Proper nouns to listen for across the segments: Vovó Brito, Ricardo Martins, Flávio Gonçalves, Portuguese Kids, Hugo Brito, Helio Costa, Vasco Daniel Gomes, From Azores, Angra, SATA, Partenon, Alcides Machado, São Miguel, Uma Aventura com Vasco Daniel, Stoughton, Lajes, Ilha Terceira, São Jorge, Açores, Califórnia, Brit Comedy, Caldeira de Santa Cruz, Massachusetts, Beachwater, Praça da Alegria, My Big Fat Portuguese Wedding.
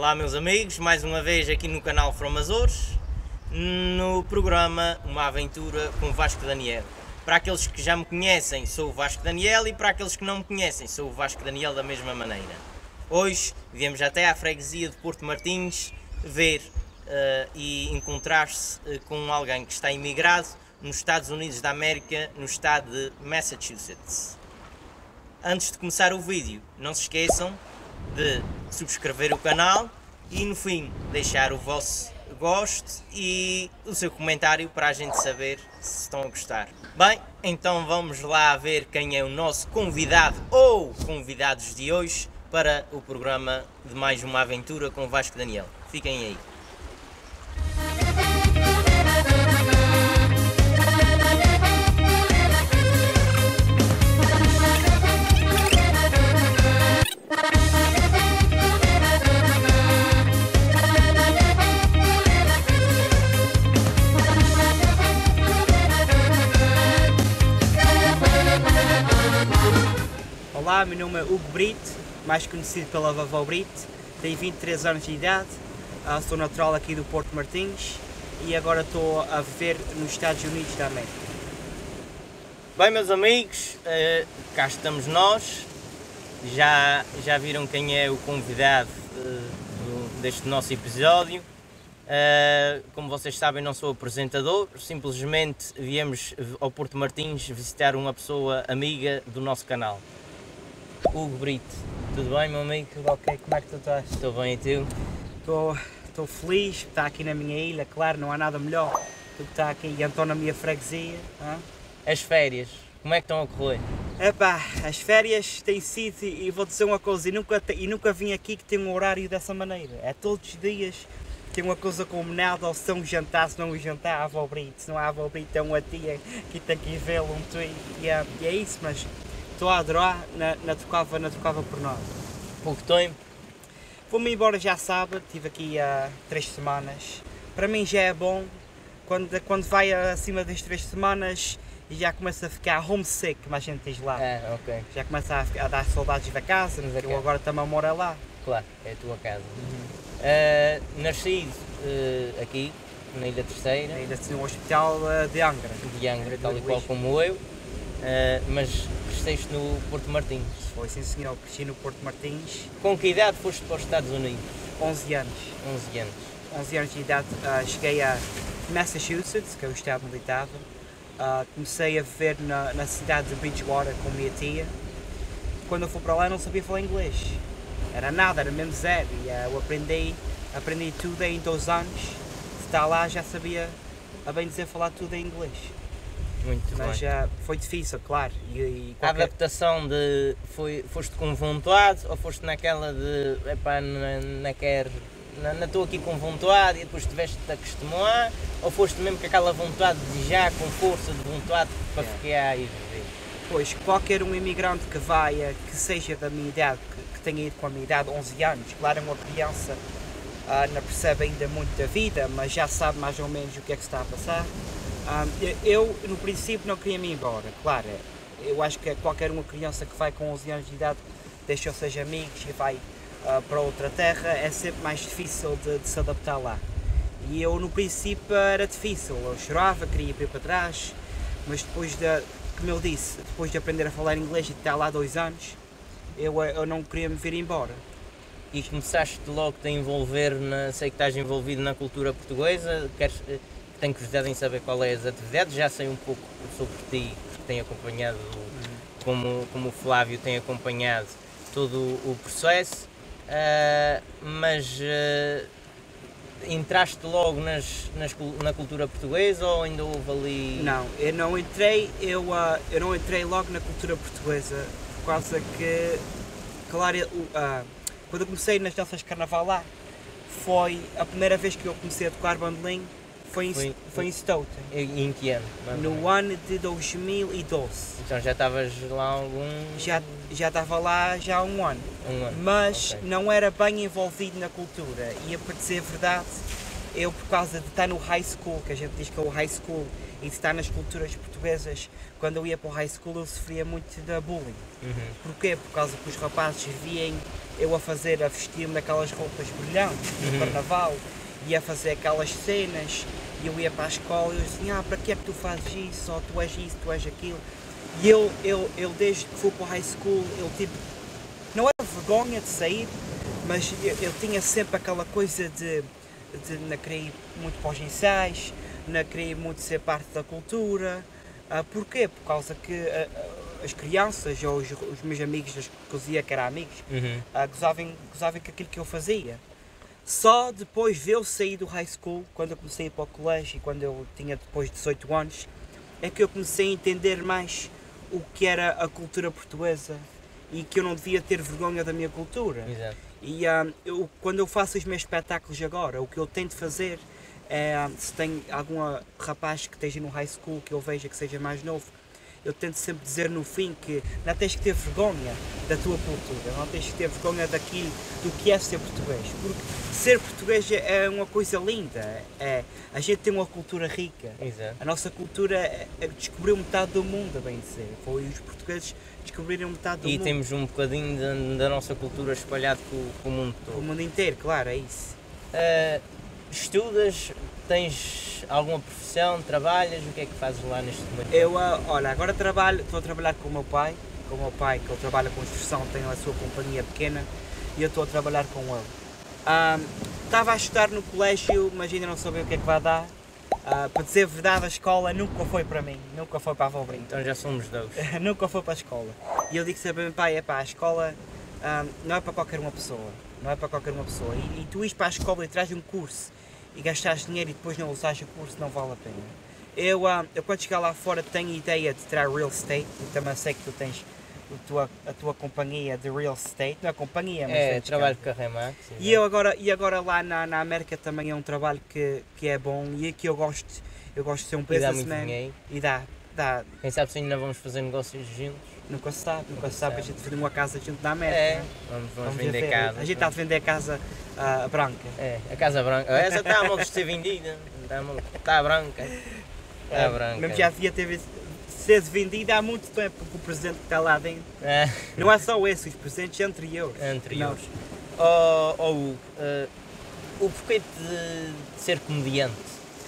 Olá meus amigos, mais uma vez aqui no canal From Azores, no programa Uma Aventura com Vasco Daniel. Para aqueles que já me conhecem, sou o Vasco Daniel, e para aqueles que não me conhecem, sou o Vasco Daniel da mesma maneira. Hoje viemos até à freguesia de Porto Martins ver e encontrar-se com alguém que está imigrado nos Estados Unidos da América, no estado de Massachusetts. Antes de começar o vídeo, não se esqueçam de subscrever o canal e no fim deixar o vosso gosto e o seu comentário para a gente saber se estão a gostar. Bem, então vamos lá ver quem é o nosso convidado ou convidados de hoje para o programa de mais uma aventura com Vasco Daniel. Fiquem aí. Olá, meu nome é Hugo Brito, mais conhecido pela Vovó Brito, tenho 23 anos de idade, sou natural aqui do Porto Martins e agora estou a viver nos Estados Unidos da América. Bem meus amigos, cá estamos nós, já viram quem é o convidado deste nosso episódio. Como vocês sabem, não sou apresentador, simplesmente viemos ao Porto Martins visitar uma pessoa amiga do nosso canal. Hugo Brito, tudo bem meu amigo? Tudo ok, como é que tu estás? Estou bem, e tu? Estou feliz por estar aqui na minha ilha, claro, não há nada melhor do que estar aqui, e então na minha freguesia. As férias, como é que estão a correr? Epá, as férias têm sido, e vou dizer uma coisa, e nunca vim aqui que tem um horário dessa maneira, é todos os dias tem uma coisa combinada, ou se é um jantar, se não é um jantar, a Vovó Brito, se não há a Vovó Brito é uma tia que tem que ir vê-lo, e é isso, mas... Estou a adorar, na trocava por nós. Pouco tempo? Vou-me embora já sábado, estive aqui há 3 semanas. Para mim já é bom, quando vai acima das 3 semanas já começa a ficar homesick, como a gente diz lá. É, ok. Já começa a dar saudades da casa, mas eu agora também moro lá. Claro, é a tua casa. Uhum. Nascido aqui, na Ilha Terceira. Na Ilha Terceira, no hospital de Angra. De Angra, tal e qual como eu. Mas cresceste no Porto Martins? Foi, sim senhor, cresci no Porto Martins. Com que idade foste para os Estados Unidos? 11 anos. 11 anos. 11 anos de idade, cheguei a Massachusetts, que é o estado onde estava. Comecei a viver na cidade de Beachwater com minha tia. Quando eu fui para lá eu não sabia falar inglês. Era nada, era mesmo zero. E, eu aprendi tudo em 2 anos. De estar lá já sabia, a bem dizer, falar tudo em inglês. Muito mas bem. Já foi difícil, claro. E qualquer... A adaptação de... Foste com vontade ou foste naquela de... Epá, não estou aqui com vontade e depois tiveste de te acostumar? Ou foste mesmo com aquela vontade de já, com força de vontade para ficar e viver? Pois, qualquer um imigrante que vai, que seja da minha idade, que tenha ido com a minha idade, 11 anos, claro, é uma criança, não percebe ainda muito da vida, mas já sabe mais ou menos o que é que se está a passar. Eu, no princípio, não queria me embora, claro, eu acho que qualquer uma criança que vai com 11 anos de idade, deixa os seus amigos e vai para outra terra, é sempre mais difícil de se adaptar lá. E eu, no princípio, era difícil, eu chorava, queria ir para trás, mas depois de, como eu disse, depois de aprender a falar inglês e de estar lá 2 anos, eu não queria me vir embora. E começaste logo a te envolver, sei que estás envolvido na cultura portuguesa, tenho curiosidade em saber qual é as atividades, já sei um pouco sobre ti, porque tenho acompanhado, como o Flávio tem acompanhado todo o processo, mas entraste logo na cultura portuguesa ou ainda houve ali... Não, eu não entrei logo na cultura portuguesa, por causa que, claro, quando eu comecei nas danças de carnaval lá, foi a primeira vez que eu comecei a tocar bandolim. Foi em Stoughton. Em que ano? No ano de 2012. Então já estavas lá algum... Já estava lá já há 1 ano. Mas não era bem envolvido na cultura. E a dizer a verdade, eu por causa de estar no high school, que a gente diz que é o high school, estar nas culturas portuguesas. Quando eu ia para o high school eu sofria muito de bullying. Porquê? Por causa que os rapazes viem eu a vestir-me naquelas roupas brilhantes do carnaval e a fazer aquelas cenas, e eu ia para a escola e eu dizia, para que é que tu fazes isso, ou tu és isso, tu és aquilo. E eu desde que fui para o high school, eu tipo, não era vergonha de sair, mas eu tinha sempre aquela coisa de não querer ir muito para os ensaios, não querer muito ser parte da cultura. Porquê? Por causa que as crianças, ou os meus amigos, que eu dizia que eram amigos, gozavam com aquilo que eu fazia. Só depois de eu sair do high school, quando eu comecei a ir para o colégio, e quando eu tinha depois de 18 anos, é que eu comecei a entender mais o que era a cultura portuguesa e que eu não devia ter vergonha da minha cultura. Exato. E quando eu faço os meus espetáculos agora, o que eu tento fazer é, se tem algum rapaz que esteja no high school, que eu veja que seja mais novo, eu tento sempre dizer no fim que não tens que ter vergonha da tua cultura, não tens que ter vergonha daquilo, do que é ser português, porque ser português é uma coisa linda, a gente tem uma cultura rica. Exato. A nossa cultura descobriu metade do mundo, a bem dizer, foi os portugueses descobriram metade do mundo. E temos um bocadinho da nossa cultura espalhado com o mundo todo. O mundo inteiro, claro, é isso. Estudas? Tens alguma profissão? Trabalhas? O que é que fazes lá neste momento? Eu, olha, agora estou a trabalhar com o meu pai. Com o meu pai, que ele trabalha com construção, tem a sua companhia pequena, e eu estou a trabalhar com ele. Estava a estudar no colégio, mas ainda não sabia o que é que vai dar. Para dizer a verdade, a escola nunca foi para mim, nunca foi para a Vovó Brito. Então já somos dois. Nunca foi para a escola. E eu digo sempre ao meu pai, a escola não é para qualquer uma pessoa. Não é para qualquer uma pessoa. E tu ires para a escola e traz um curso, e gastares dinheiro e depois não usares o curso, não vale a pena. Eu quando chegar lá fora tenho ideia de tirar real estate, e também sei que tu tens a tua companhia de real estate, não é companhia, mas é trabalho de carreira, Max. E agora lá na América também é um trabalho que é bom e que eu gosto de ser um businessman. E dá. Quem sabe se ainda vamos fazer negócios juntos? Nunca se sabe, a gente vender uma casa junto da América. É, vamos vender a casa. A gente está a vender a casa branca. É, a casa branca. Essa está mal de ser vendida. Está branca. Mesmo já devia ter sido vendida há muito tempo, porque o presente que está lá dentro. É. Não é só esse, os presentes anteriores. Anteriores. O porquê de ser comediante,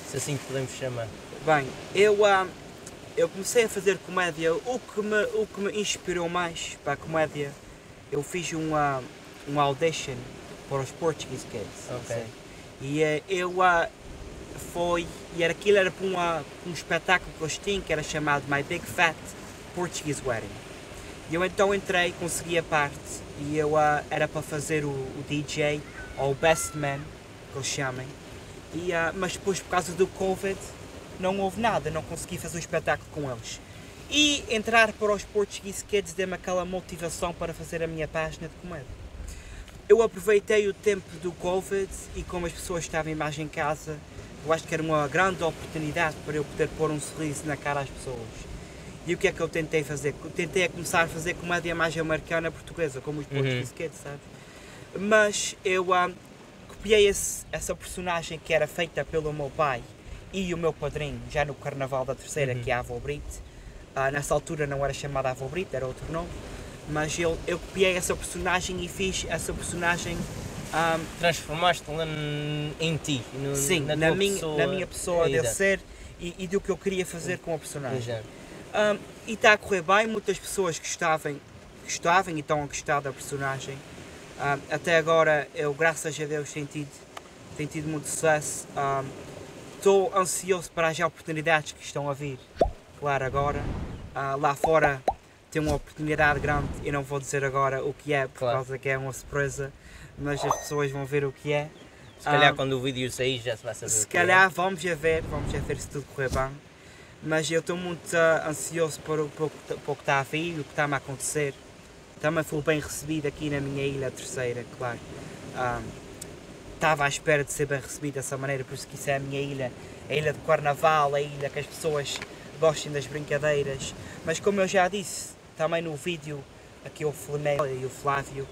se assim podemos chamar? Bem, eu comecei a fazer comédia, o que me inspirou mais para a comédia, eu fiz um audition para os Portuguese Kids. Okay. E aquilo era para um espetáculo que eles tinham, que era chamado My Big Fat Portuguese Wedding. E eu então entrei, consegui a parte, e eu era para fazer o DJ, ou o best man, que eles chamem, mas depois por causa do Covid, não houve nada, não consegui fazer um espetáculo com eles. E entrar para os Portuguese Kids deu-me aquela motivação para fazer a minha página de comédia. Eu aproveitei o tempo do Covid e como as pessoas estavam mais em casa, eu acho que era uma grande oportunidade para eu poder pôr um sorriso na cara às pessoas. E o que é que eu tentei fazer? Tentei começar a fazer comédia mais americana portuguesa, como os Portuguese Kids, sabe? Mas eu copiei essa personagem que era feita pelo meu pai e o meu padrinho, já no Carnaval da Terceira, que é a Avó Brito. Nessa altura não era chamada Avó Brito, era outro nome, mas eu copiei essa personagem e fiz essa personagem... Transformaste-la em ti, sim, na minha pessoa, de ser e do que eu queria fazer com a personagem. E está a correr bem, muitas pessoas gostavam e estão a gostar da personagem. Até agora, eu, graças a Deus, tenho tido muito sucesso. Estou ansioso para as oportunidades que estão a vir, claro, agora. Lá fora tem uma oportunidade grande, eu não vou dizer agora o que é, por causa que é uma surpresa, mas as pessoas vão ver o que é. Se calhar quando o vídeo sair já se vai saber o que é. Se calhar vamos já ver se tudo correr bem. Mas eu estou muito ansioso para o que está a vir, o que está a acontecer. Também fui bem recebido aqui na minha Ilha Terceira, claro. Estava à espera de ser bem recebido dessa maneira, por isso que isso é a minha ilha, a ilha de carnaval, a ilha que as pessoas gostem das brincadeiras. Mas como eu já disse, também no vídeo que eu filmei e o Flávio,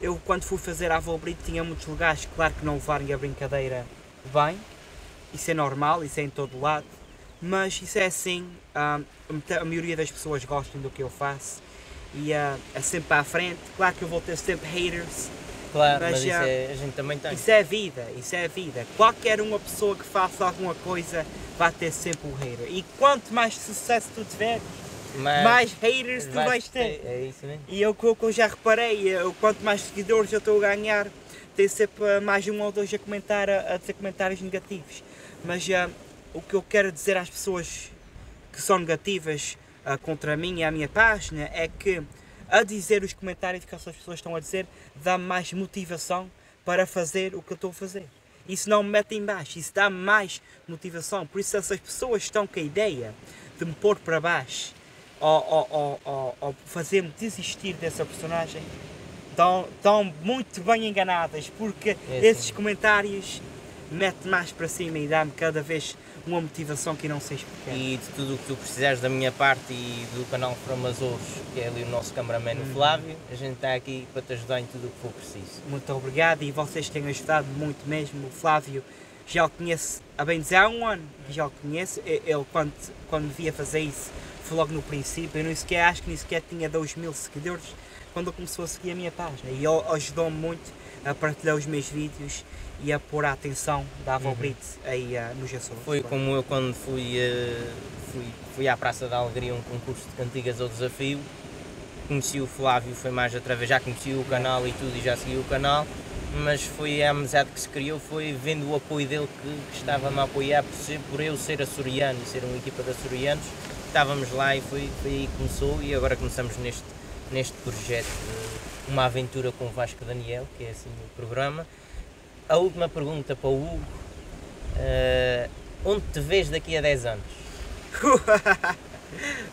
eu quando fui fazer a Avó Brito tinha muitos lugares, claro que não levarem a brincadeira bem, isso é normal, isso é em todo lado, Mas isso é assim, a maioria das pessoas gostam do que eu faço e é sempre para a frente. Claro que eu vou ter sempre haters, claro, mas isso é, a gente também tem. Isso é vida, isso é vida. Qualquer uma pessoa que faça alguma coisa vai ter sempre um hater. E quanto mais sucesso tu tiver, mais haters tu vais ter. É isso mesmo. E é o que eu já reparei, quanto mais seguidores eu estou a ganhar, tem sempre mais um ou dois a comentar, a dizer comentários negativos. Mas o que eu quero dizer às pessoas que são negativas contra mim e a minha página é que, a dizer os comentários que as pessoas estão a dizer, dá mais motivação para fazer o que eu estou a fazer. Isso não me mete em baixo, isso dá mais motivação. Por isso, essas pessoas estão com a ideia de me pôr para baixo ou fazer-me desistir dessa personagem, estão muito bem enganadas, porque esses comentários mete mais para cima e dá-me cada vez uma motivação que eu não sei explicar. E de tudo o que tu precisares da minha parte e do canal From Azores, que é ali o nosso cameraman Flávio, a gente está aqui para te ajudar em tudo o que for preciso. Muito obrigado, e vocês têm ajudado muito mesmo. O Flávio já o conheço há bem dizer há um ano, já o conheço. Ele quando me via fazer isso foi logo no princípio. Eu nem sequer, acho que nem sequer tinha 2.000 seguidores quando ele começou a seguir a minha página, e ele ajudou-me muito a partilhar os meus vídeos e a pôr a atenção da Vovó Brito aí nos Açores. Foi como eu quando fui à Praça da Alegria, um concurso de cantigas ao desafio. Conheci o Flávio, foi mais através, já conheci o canal e tudo, e já segui o canal, mas foi a amizade que se criou, foi vendo o apoio dele que estava-me a apoiar por eu ser açoriano e ser uma equipa de açorianos. Estávamos lá e foi aí que começou, e agora começamos neste projeto Uma Aventura com Vasco Daniel, que é assim o programa. A última pergunta para o Hugo, onde te vês daqui a 10 anos?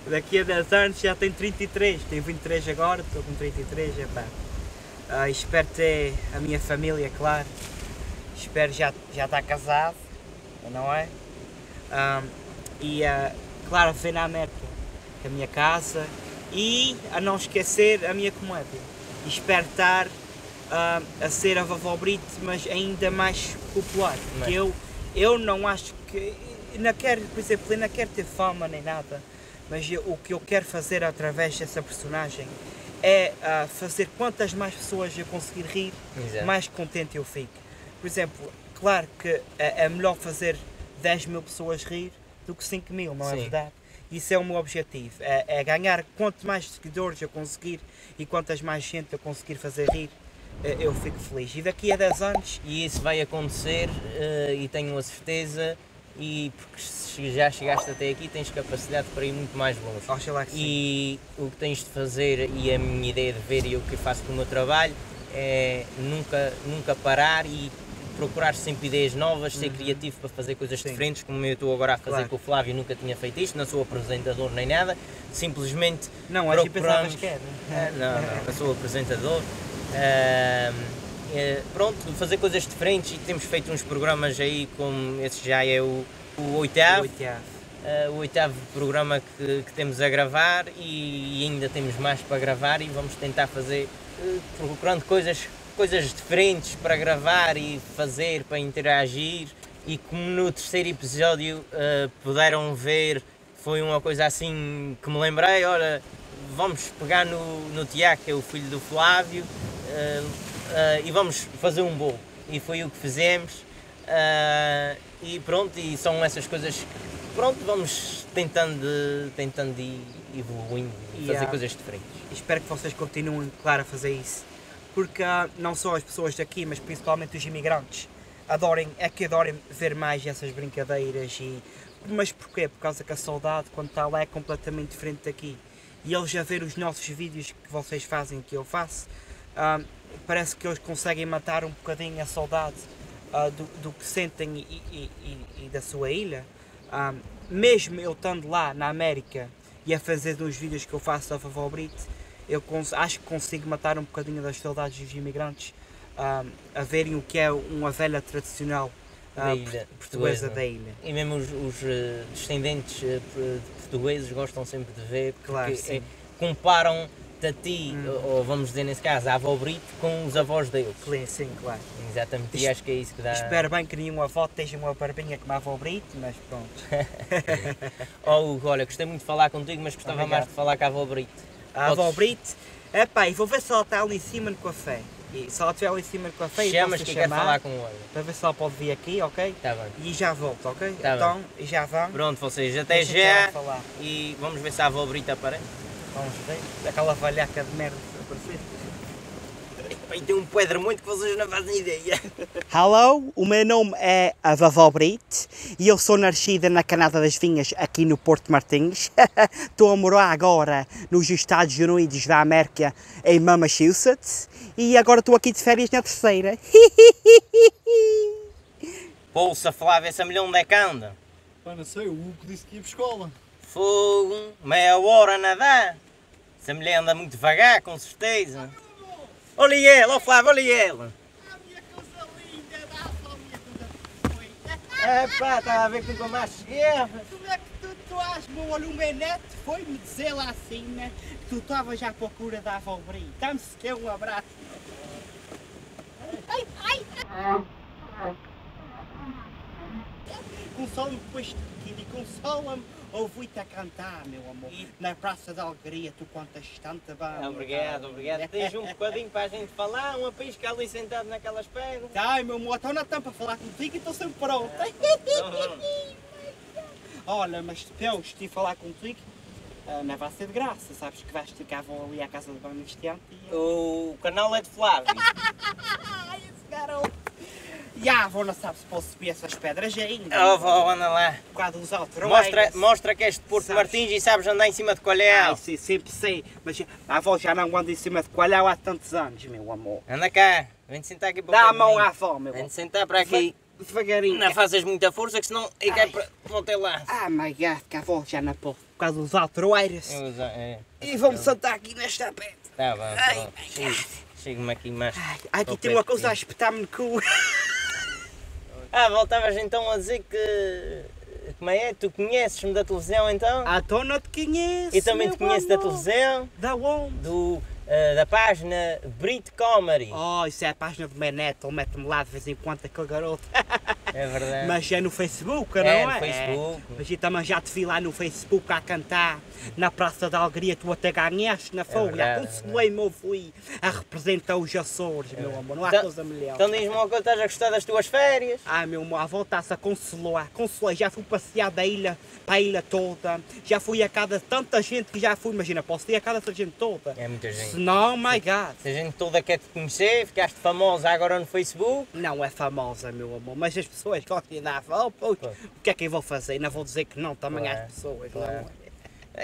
Daqui a 10 anos já tenho 33, tenho 23 agora, estou com 33, espero ter a minha família, claro, espero já estar casado, não é? Claro, a viver na América, a minha casa, e a não esquecer a minha comédia, e espero estar a ser a Vovó Brito, mas ainda mais popular. Que eu não acho que, não quero, por exemplo, eu não quero ter fama nem nada, mas o que eu quero fazer através dessa personagem é fazer quantas mais pessoas eu conseguir rir, mais contente eu fico. Por exemplo, claro que é melhor fazer 10 mil pessoas rir do que 5 mil, não é verdade? Isso é o meu objetivo, é ganhar quanto mais seguidores eu conseguir e quantas mais gente eu conseguir fazer rir, eu fico feliz. E daqui a 10 anos... E isso vai acontecer, e tenho a certeza, e porque se já chegaste até aqui tens capacidade para ir muito mais longe. Oxalá que sim. E o que tens de fazer, e a minha ideia de ver e o que eu faço com o meu trabalho, é nunca parar e procurar sempre ideias novas, ser criativo para fazer coisas diferentes, como eu estou agora a fazer com o Flávio. Nunca tinha feito isto, não sou apresentador nem nada, simplesmente não, acho procuramos... Que não sou apresentador, pronto, fazer coisas diferentes, e temos feito uns programas aí, como esse já é o oitavo. O oitavo programa que temos a gravar, e ainda temos mais para gravar, e vamos tentar fazer, procurando coisas diferentes para gravar e fazer, para interagir. E como no terceiro episódio puderam ver, foi uma coisa assim que me lembrei, ora, vamos pegar no Tiago, que é o filho do Flávio, e vamos fazer um bolo, e foi o que fizemos, e pronto, e são essas coisas que, pronto, vamos tentando ir evoluindo, fazer coisas diferentes. Espero que vocês continuem, claro, a fazer isso, porque não só as pessoas daqui, mas principalmente os imigrantes, adorem ver mais essas brincadeiras. Mas porquê? Por causa que a saudade, quando está lá, é completamente diferente daqui. E eles já ver os nossos vídeos que vocês fazem, que eu faço, parece que eles conseguem matar um bocadinho a saudade do que sentem e da sua ilha. Mesmo eu estando lá na América e a fazer uns vídeos que eu faço a Vovó Brito, eu acho que consigo matar um bocadinho das saudades dos imigrantes a verem o que é uma velha tradicional portuguesa da ilha. E mesmo os descendentes de portugueses gostam sempre de ver, porque comparam a ti, ou vamos dizer nesse caso, a avó Brito, com os avós deles. Sim, claro. Exatamente, e acho que é isso que dá. Espero bem que nenhuma avó esteja uma barbinha como a avó Brito, mas pronto. Oh Hugo, olha, gostei muito de falar contigo, mas gostava mais de falar com a avó Brito. A avó Brito? Epá, e vou ver se ela está ali em cima no café. E se ela estiver ali em cima no café, chamas que quero falar com ela. Para ver se ela pode vir aqui, ok? Tá bem. E já volto, ok? Tá então, bem. Já vão. Pronto, vocês, até já. E vamos ver se a avó Brito aparece. Vamos ver. Aquela valhaca de merda aparecer. E tem um pedra muito que vocês não fazem ideia. Hello, o meu nome é a Vovó Brito e eu sou nascida na Canada das Vinhas, aqui no Porto Martins. Estou a morar agora nos Estados Unidos da América, em Massachusetts. E agora estou aqui de férias na Terceira. Bolsa, Flávio, essa milhão onde é que anda? Pá, não sei, o Hugo disse que ia para a escola. Fogo, meia hora a nadar. Essa mulher anda muito devagar, com certeza. Olha ela, ó Flávio, olha ela! Ah, minha coisa linda, dá só a minha coisa linda! Epá, estava a ver que nunca mais cheguei! Como é que tu és, meu? Olha, o meu neto foi-me dizer lá assim, né? Que tu estavas já à procura da avó Brito. Dá-me sequer um abraço! Ai, ai! Consola-me depois de pequeno, consola-me! Ouvi-te a cantar, meu amor, na Praça da Alegria, tu contas tanta bem. Obrigado, obrigado. Tens um bocadinho para a gente falar, uma pisca ali sentado naquelas pedras. Tá, meu amor, estou na tampa a falar contigo e estou sempre pronto. Olha, mas se eu estive a falar contigo, não vai ser de graça, sabes que vais ter que vão ali à casa do Bão Cristiano. O canal é de Flávio. Esse garoto. E a avó não sabe se posso subir essas pedras ainda. Oh, avó, anda lá. Por causa dos outros. Mostra que és de Porto Martins e sabes andar em cima de coalhau. Sim, sempre sei. Mas a avó já não anda em cima de coalhau há tantos anos, meu amor. Anda cá. Vem-te sentar aqui para o caminho. Dá a mão à avó, meu amor. Vem-te sentar para aqui. Devagarinho. Não faças muita força, que senão eu caio para o teu lado. Ah, my God, que a avó já não pode. Por causa dos altroeiros. E vão-me sentar aqui nesta pedra. Tá bom. Ai, my God. Chego-me aqui mais. Ai, aqui tem uma coisa a espetar-me no cu. Ah, voltavas então a dizer que... Como é? Tu conheces-me da televisão então? Ah, então não te conheço, eu também te conheço da televisão. Da onde? Da página Brit Comedy. Oh, isso é a página do meu neto, ele mete-me lá de vez em quando, aquele garoto. É verdade. Mas é no Facebook, não é? É, no Facebook. Mas eu também já te vi lá no Facebook a cantar. Na Praça da Alegria, tu até ganhaste na folha. Consolei-me, eu fui a representar os Açores, meu amor. Não há coisa melhor. Então diz-me uma coisa, estás a gostar das tuas férias? Ah, meu amor, a volta-se a consolar. Consolei, já fui passear da ilha para a ilha toda. Já fui a cada tanta gente que já fui. Imagina, posso ir a cada tanta gente toda. É muita gente. Não, my God. Se a gente toda quer te conhecer, ficaste famosa agora no Facebook. Não é famosa, meu amor, mas as pessoas gostam de dar a volta. O que é que eu vou fazer? Não vou dizer que não também às pessoas, não é?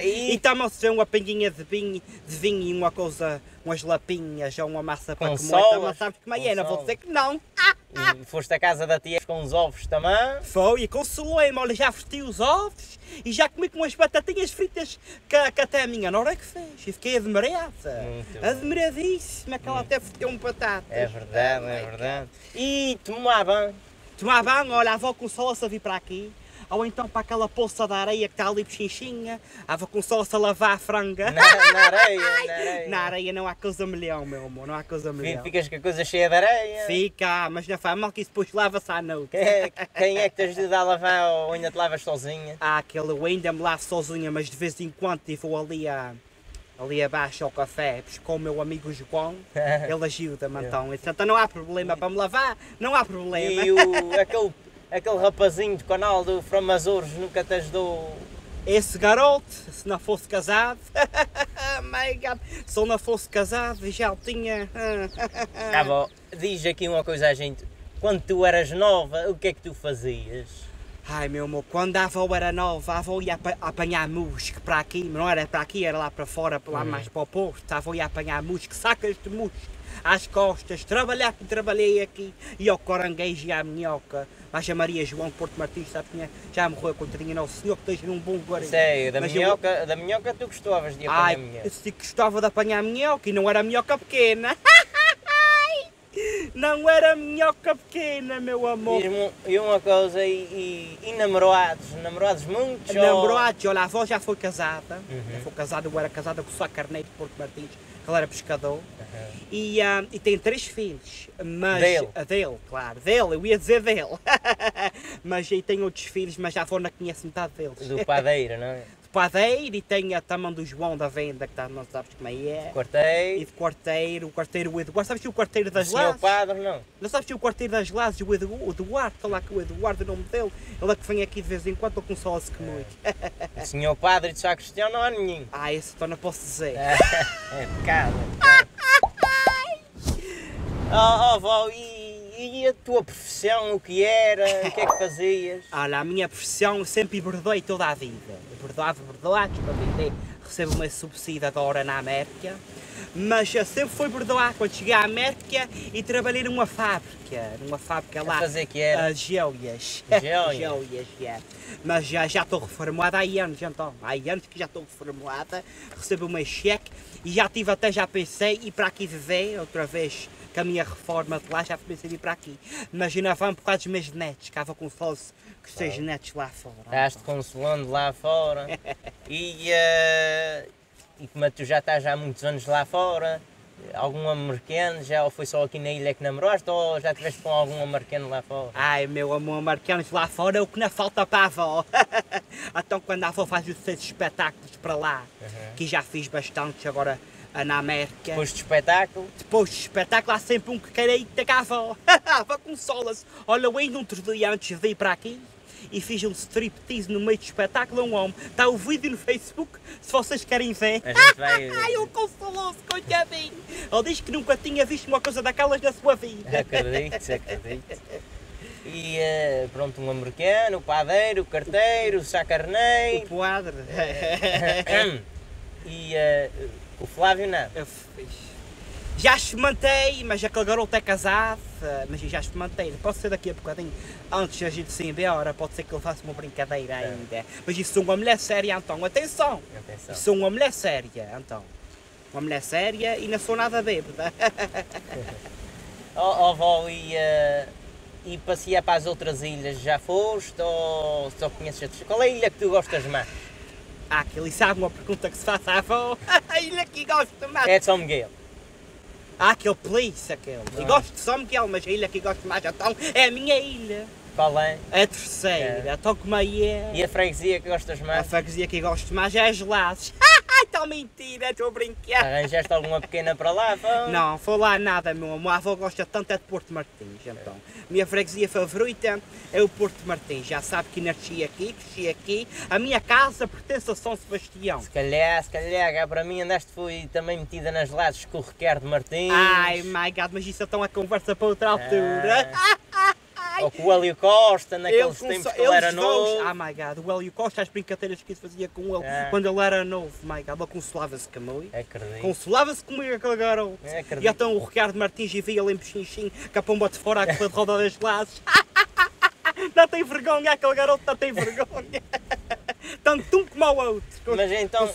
E também se vê uma pinguinha de vinho e uma coisa, umas lapinhas ou uma massa para comer, mas sabes como é, não vou dizer que não. E foste à casa da tia com os ovos também? Foi, e consolei-me, olha, já vesti os ovos e já comi com umas batatinhas fritas que até a minha nora que fez. E fiquei admirada, admiradíssima, que ela até friteu um batata. É verdade, é verdade. E tomar banho? Tomar banho, olha, a avó consola-se a vir para aqui. Ou então para aquela poça de areia que está ali pechincha, a avó consola-se a lavar a franga. Na areia, na areia. Na areia não há coisa melhor, meu amor, não há coisa melhor. Ficas com a coisa cheia de areia. Fica, mas não faz mal que isso depois lava-se à noite. Quem é que te ajuda a lavar ou ainda te lavas sozinha? Ah, aquele eu ainda me lavo sozinha, mas de vez em quando eu vou ali ali abaixo ao café, com o meu amigo João, ele ajuda-me então. Então não há problema para me lavar, não há problema. E aquele rapazinho do canal do From Azores nunca te ajudou? Esse garoto, se não fosse casado, my God, se não fosse casado já o tinha. Tá bom, diz aqui uma coisa à gente, quando tu eras nova, o que é que tu fazias? Ai, meu amor, quando a avó era nova, a avó ia apanhar musgo para aqui, não era para aqui, era lá para fora, lá mais para o Porto, a avó ia apanhar musgo, sacas de musgo às costas, trabalhar que trabalhei aqui, e ao caranguejo e à minhoca. Mas a Maria João de Porto Martins, sabe, já morreu, coitadinha, não, o senhor que esteja num bom lugar. Sério, da minhoca tu gostavas de apanhar minhoca? Ai, eu gostava de apanhar minhoca e não era minhoca pequena. Não era minhoca pequena, meu amor. E uma coisa, e namorados? Namorados muitos? Namorados, olha, a avó já foi casada. Eu era casada com o Sá Carneiro de Porto Martins. que ele era pescador, e tem 3 filhos, mas... Dele, claro, dele, eu ia dizer dele, mas aí tem outros filhos, mas já foram, conhece metade deles. Do padeiro, não é? Do padeiro, e tem a tamanho do João da venda, que não sabes como é. Quarteiro. E de quarteiro, o quarteiro, o Eduardo, sabes que o quarteiro das Lajes? O padre, não? Não sabes que o quarteiro das Lajes, o Eduardo, está lá que o Eduardo, o nome dele, ele é que vem aqui de vez em quando, ele começou a se comer. O senhor padre de São Cristiano não há nenhum. Ah, esse então não posso dizer. É pecado. Oh, vó, e a tua profissão, o que era, o que é que fazias? Olha, a minha profissão, eu sempre bordei toda a vida. Eu bordava para vender, recebo uma subsídio agora na América. Mas eu sempre fui bordoar quando cheguei à América e trabalhei numa fábrica lá. A fazer que era? Joias. Joias, yeah. Mas já estou reformada há anos, então. Há anos que já estou reformada, recebo o meu cheque e já pensei ir para aqui viver outra vez. Com a minha reforma de lá, já comecei a ir para aqui. Mas ainda vão por causa dos meus netos, que com fosse que os teus netos lá fora. Estás-te consolando lá fora. E como tu já estás há muitos anos lá fora, algum americano já, ou foi só aqui na ilha que namoraste, ou já estiveste com algum americano lá fora? Ai, meu amor, americanos lá fora é o que não falta para a avó. Então quando a avó faz os seus espetáculos para lá, que já fiz bastantes agora na América. Depois do espetáculo? Depois do espetáculo há sempre um que quer ir ter cá a avó. A avó consola-se. Olha, eu ainda outro dia antes de ir para aqui, e fiz um striptease no meio do espetáculo a um homem. Está o vídeo no Facebook, se vocês querem ver. Ai, ele consolou-se, coitadinho. Ele diz que nunca tinha visto uma coisa daquelas na sua vida. Acredito. E pronto, um americano, o padeiro, o carteiro, o sacarneiro. O padre. E o Flávio não? Já experimentei, mas aquele garoto é casado, mas já experimentei. Pode ser daqui a bocadinho, antes a gente se embora, pode ser que ele faça uma brincadeira ainda. Mas isso sou uma mulher séria, então. Atenção! Atenção. Isso sou uma mulher séria, então. Uma mulher séria e não sou nada bêbada. Vó, e passear para as outras ilhas já foste ou só conheces outras? Qual é a ilha que tu gostas mais? Ah, que ele sabe uma pergunta que se faça à avó. A ilha que gosto mais. É de São Miguel. Ah, aquele place, aquele. Eu gosto de São Miguel, mas a ilha que gosto mais então é a minha ilha. Qual é? A terceira. Então como aí é. E a freguesia que gostas mais? A freguesia que gosto mais é as Lajes. Então mentira, estou a brincar. Arranjaste alguma pequena para lá, pô? Não, foi lá nada, meu amor. A avó gosta tanto é de Porto Martins, então. Minha freguesia favorita é o Porto Martins. Já sabe que nasci aqui, cresci aqui. A minha casa pertence a São Sebastião. Se calhar, cá para mim andaste foi também metida nas Lajes com o Ricardo Martins. Ai, my God, mas isso então é conversa para outra altura. Ou com o Helio Costa, naqueles tempos que ele era novo. Ah, my God, o Helio Costa, as brincadeiras que ele fazia com ele quando ele era novo, my God, ele consolava-se comigo. Consolava-se comigo aquele garoto. E então o Ricardo Martins e via ele em pechinchim, com a pomba de fora, aquela de roda das Lajes. Não tem vergonha, aquele garoto não tem vergonha. Tanto um como ao outro. Mas então,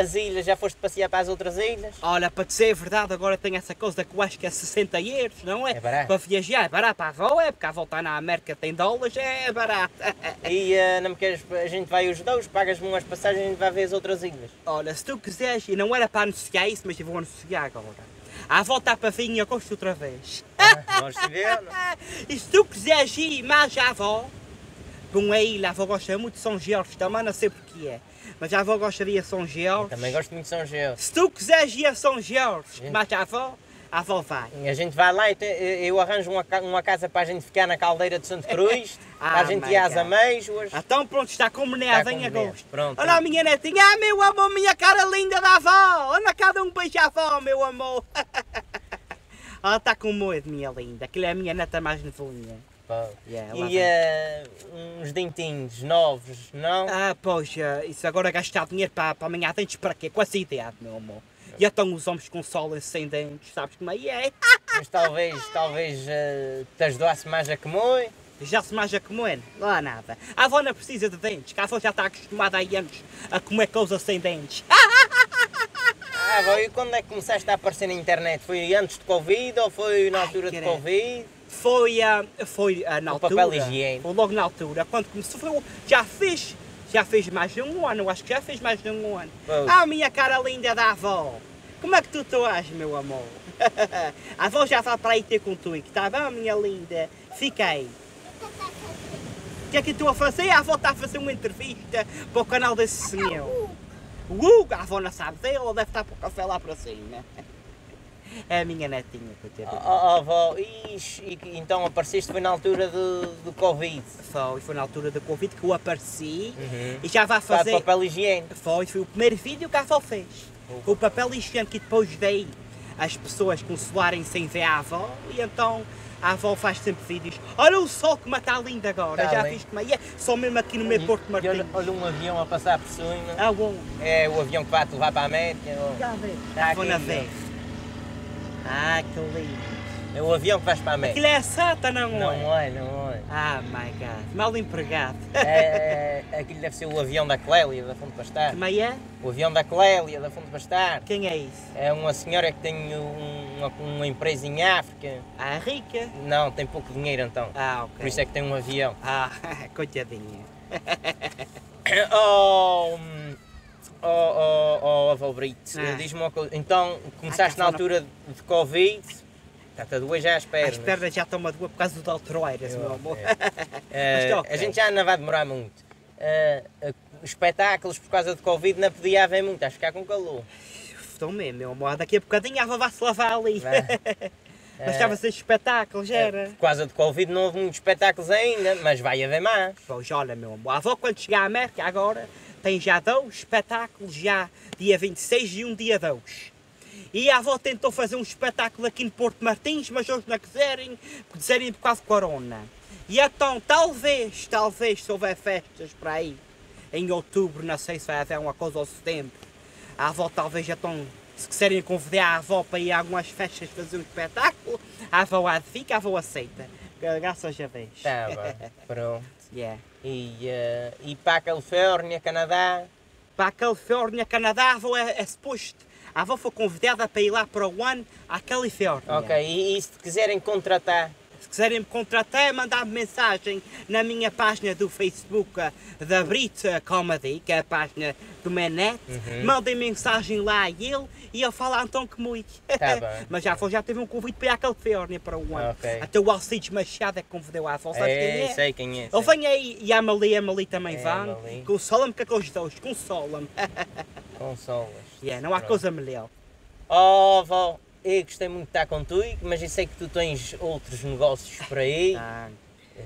as ilhas, já foste passear para as outras ilhas? Olha, para dizer a verdade, agora tem essa coisa que eu acho que é 60 euros, não é? É barato. Para viajar é barato, para a avó é, porque a volta na América tem dólares, é barato. E não me queres, a gente vai os dois, pagas-me umas passagens e a gente vai ver as outras ilhas? Olha, se tu quiseres, e não era para anunciar isso, mas eu vou anunciar agora. À volta para vir em agosto outra vez. Vamos se ver, não? E se tu quiseres ir mais à avó, para uma ilha, a avó gosta muito de São Jorge, também não sei porque é, mas a avó gostaria de São Jorge. Também gosto muito de São Jorge. Se tu quiseres ir a São Jorge, mais a avó vai. A gente vai lá e eu arranjo uma casa para a gente ficar na Caldeira de Santa Cruz, para a gente ir às amêijoas. Então pronto, está combinado em agosto. Pronto. Olha a minha netinha, meu amor, minha cara linda da avó, olha cá de um beijo à avó, meu amor. Ela está com medo, minha linda, aquilo é a minha neta mais novelinha. Uns dentinhos novos, não? Ah, pois, isso agora gastar dinheiro para amanhar dentes para quê? Com essa idade, meu amor. E então os homens consolam-se sem dentes, sabes como é? Mas talvez te ajudasse mais a comer. Já-se mais a comer? Não há nada. A avó não precisa de dentes, que a avó já está acostumada há anos a comer coisas sem dentes. Ah, avó, e quando é que começaste a aparecer na internet? Foi antes de Covid ou foi na altura de Covid? Foi na altura, papel higiênico. Foi logo na altura, quando começou, já fez mais de um ano, acho que já fez mais de um ano. A minha cara linda da avó, Como é que tu estás, meu amor? A avó já vai para aí ter contigo, tá bom, minha linda? Fica aí. O que é que tu a fazer? A avó está a fazer uma entrevista para o canal desse senhor. O Hugo, a avó não sabe dele, ela deve estar para o café lá para cima. É a minha netinha que eu tenho. Ah, avó, então apareceste, foi na altura do Covid? Foi na altura do Covid que eu apareci e já vai fazer... Para papel higiênico? Foi o primeiro vídeo que a avó fez. Com o papel higiênico que depois dei as pessoas consolarem sem ver a avó e então a avó faz sempre vídeos. Olha o sol como está lindo agora, tá já bem. Viste como é? Só mesmo aqui no meu Porto Martins. Olha um avião a passar por cima. Ah, bom. É o avião que vai te levar para a América. Já vês, vou na vez. Ah, que lindo! É o avião que vais para a América. Aquilo é a SATA, não é? Ah, my God, mal empregado. Aquilo deve ser o avião da Clélia, da Fonte Bastar. Como é? O avião da Clélia, da Fonte Bastar. Quem é isso? É uma senhora que tem uma empresa em África. Ah, rica? Não, tem pouco dinheiro então. Ah, ok. Por isso é que tem um avião. Ah, coitadinha. Oh, avô Brito, diz-me uma coisa. Então, começaste na altura de Covid, está-te a doer já às pernas. As pernas já estão a doer por causa do Altroeiras, meu amor. A gente já não vai demorar muito. Espetáculos por causa de Covid não podia haver muito, estás a ficar com calor. Estão mesmo, meu amor. Daqui a bocadinho a avó vai se lavar ali. Mas estava a ser espetáculos, era? Por causa de Covid não houve muitos espetáculos ainda, mas vai haver mais. Pois, olha, meu amor, a avó quando chegar à América agora, tem já 2 espetáculos, já dia 26 e um dia 2. E a avó tentou fazer um espetáculo aqui no Porto Martins, mas eles não quiserem, porque dizerem por causa de corona. E então, talvez se houver festas para aí, em outubro, não sei se vai haver uma coisa ou setembro, a avó talvez já estão, se quiserem convidar a avó para ir a algumas festas fazer um espetáculo, a avó há de ficar, a avó aceita. Graças a Deus. Tá bom, pronto. Yeah. E para a Califórnia, Canadá? Para a Califórnia, Canadá, a avó é suposto. A avó foi convidada para ir lá para o ano à Califórnia. Ok, e se quiserem contratar? Se quiserem me contratar, mandar-me mensagem na minha página do Facebook da Brit Comedy, que é a página do meu net. Mandem mensagem lá a ele e ele fala então que muito. Tá bem. Mas a avó já teve um convite para ir à Califórnia para o ano. Okay. Até o Alcides Machado é que convidou a avó. Sabe quem é? Sei quem é. Ele vem aí e a Amelie também vão. Consola-me com aqueles dois, consola-me. Consolas. Não há coisa melhor. Oh, avó. Eu gostei muito de estar contigo, mas eu sei que tu tens outros negócios por aí.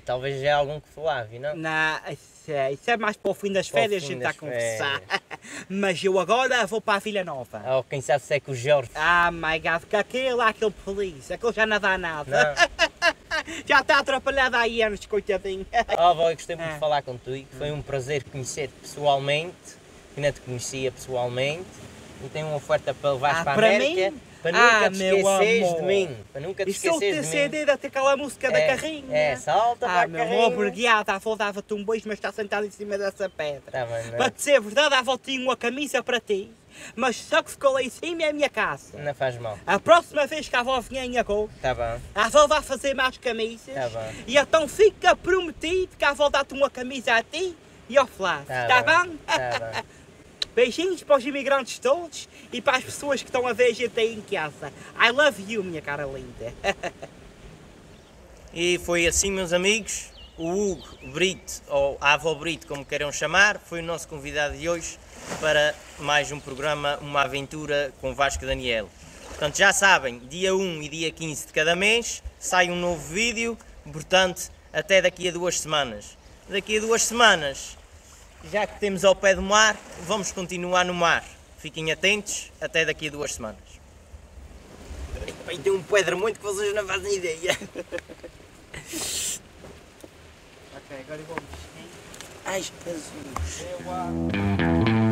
Talvez já algum que Flávio, não? Não, isso é mais para o fim das férias a gente está a conversar. Mas eu agora vou para a Vila Nova. Oh, quem sabe se é que o Jorge... Ah, my God, que aquele polícia, aquele já não dá nada. Já está atrapalhado há anos, coitadinho. Oh, avó, eu gostei muito de falar contigo. Foi um prazer conhecer-te pessoalmente. Que não te conhecia pessoalmente. E tenho uma oferta para levar para a América. Mim? Para nunca te esqueceres de mim. Para nunca te esqueceres de mim. E se eu te CD até aquela música da carrinha. Salta para a carrinha. Meu amor, obrigada. A avó dava-te um beijo, mas está sentada em cima dessa pedra. Tá bem, para te ser verdade, a avó tinha uma camisa para ti, mas só que ficou lá em cima é a minha casa. Não faz mal. A próxima vez que a avó vier em agosto, a avó vai fazer mais camisas. E então fica prometido que a avó dá-te uma camisa a ti e ao Flávio. Tá bem? Tá bem. Beijinhos para os imigrantes todos e para as pessoas que estão a ver a gente aí em casa. I love you, minha cara linda. E foi assim, meus amigos. O Hugo Brito, ou a avó Brito, como queiram chamar, foi o nosso convidado de hoje para mais um programa, Uma Aventura com Vasco Daniel. Portanto, já sabem, dia 1 e dia 15 de cada mês sai um novo vídeo, portanto, até daqui a 2 semanas. Daqui a 2 semanas... Já que temos ao pé do mar, vamos continuar no mar. Fiquem atentos, até daqui a 2 semanas. Tem um pedra muito que vocês não fazem ideia. Ok, agora vamos. Ai, Jesus.